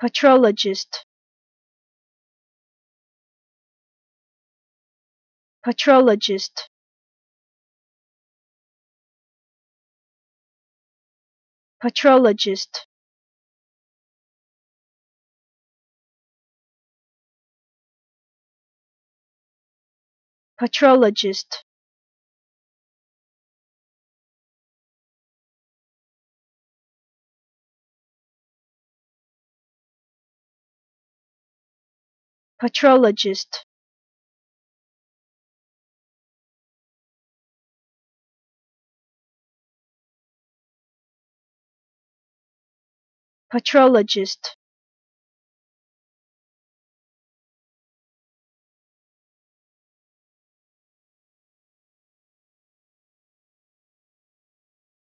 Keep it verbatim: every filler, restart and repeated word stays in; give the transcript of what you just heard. Patrologist. Patrologist. Patrologist. Patrologist. Patrologist. Patrologist.